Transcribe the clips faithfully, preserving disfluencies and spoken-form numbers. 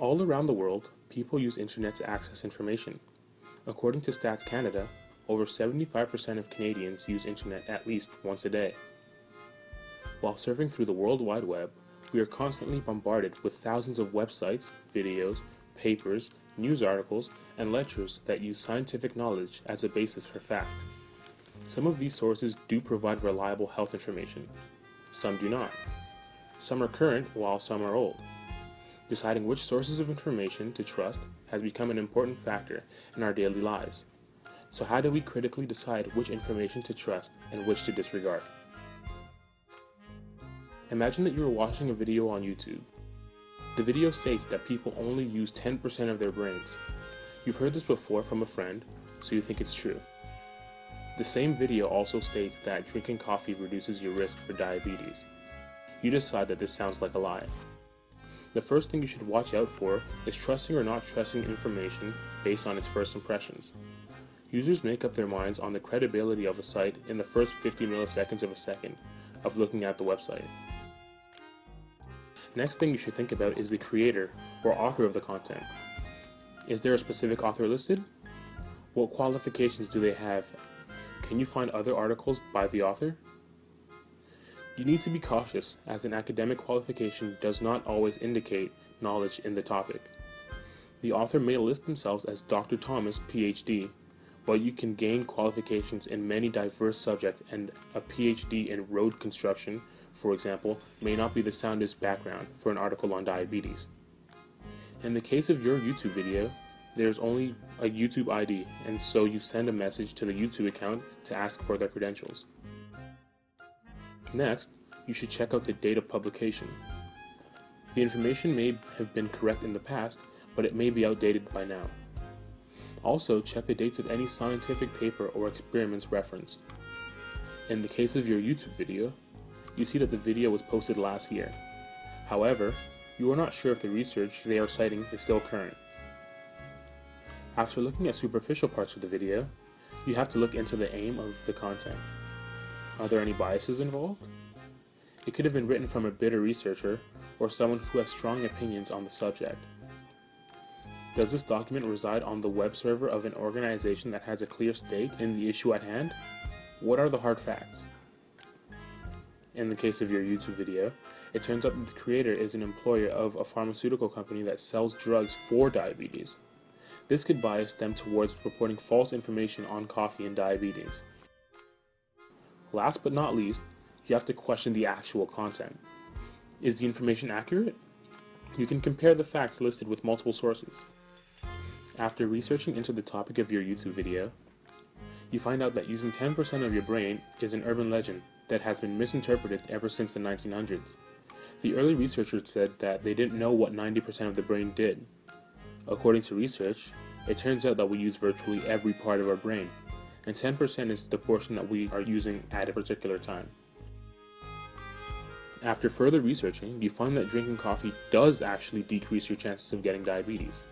All around the world, people use internet to access information. According to Stats Canada, over seventy-five percent of Canadians use internet at least once a day. While surfing through the World Wide Web, we are constantly bombarded with thousands of websites, videos, papers, news articles, and lectures that use scientific knowledge as a basis for fact. Some of these sources do provide reliable health information. Some do not. Some are current while some are old. Deciding which sources of information to trust has become an important factor in our daily lives. So how do we critically decide which information to trust and which to disregard? Imagine that you are watching a video on YouTube. The video states that people only use ten percent of their brains. You've heard this before from a friend, so you think it's true. The same video also states that drinking coffee reduces your risk for diabetes. You decide that this sounds like a lie. The first thing you should watch out for is trusting or not trusting information based on its first impressions. Users make up their minds on the credibility of a site in the first fifty milliseconds of a second of looking at the website. Next thing you should think about is the creator or author of the content. Is there a specific author listed? What qualifications do they have? Can you find other articles by the author? You need to be cautious, as an academic qualification does not always indicate knowledge in the topic. The author may list themselves as Doctor Thomas, P H D, but you can gain qualifications in many diverse subjects, and a P H D in road construction, for example, may not be the soundest background for an article on diabetes. In the case of your YouTube video, there's only a YouTube I D, and so you send a message to the YouTube account to ask for their credentials. Next, you should check out the date of publication. The information may have been correct in the past, but it may be outdated by now. Also, check the dates of any scientific paper or experiments referenced. In the case of your YouTube video, you see that the video was posted last year. However, you are not sure if the research they are citing is still current. After looking at superficial parts of the video, you have to look into the aim of the content. Are there any biases involved? It could have been written from a bitter researcher or someone who has strong opinions on the subject. Does this document reside on the web server of an organization that has a clear stake in the issue at hand? What are the hard facts? In the case of your YouTube video, it turns out that the creator is an employer of a pharmaceutical company that sells drugs for diabetes. This could bias them towards reporting false information on coffee and diabetes. Last but not least, you have to question the actual content. Is the information accurate? You can compare the facts listed with multiple sources. After researching into the topic of your YouTube video, you find out that using ten percent of your brain is an urban legend that has been misinterpreted ever since the nineteen hundreds. The early researchers said that they didn't know what ninety percent of the brain did. According to research, it turns out that we use virtually every part of our brain, and ten percent is the portion that we are using at a particular time. After further researching, you find that drinking coffee does actually decrease your chances of getting diabetes.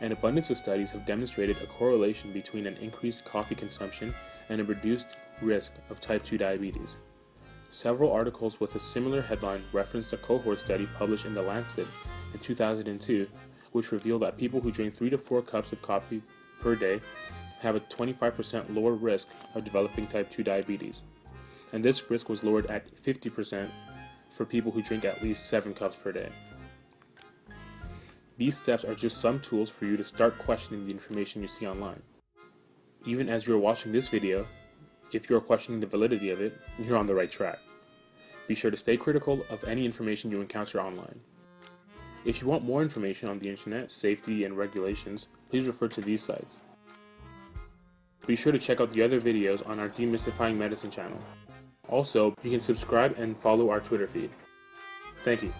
An abundance of studies have demonstrated a correlation between an increased coffee consumption and a reduced risk of type two diabetes. Several articles with a similar headline referenced a cohort study published in The Lancet in two thousand two, which revealed that people who drink three to four cups of coffee per day have a twenty-five percent lower risk of developing type two diabetes. And this risk was lowered at fifty percent for people who drink at least seven cups per day. These steps are just some tools for you to start questioning the information you see online. Even as you're watching this video, if you're questioning the validity of it, you're on the right track. Be sure to stay critical of any information you encounter online. If you want more information on the internet, safety, and regulations, please refer to these sites. Be sure to check out the other videos on our Demystifying Medicine channel. Also, you can subscribe and follow our Twitter feed. Thank you.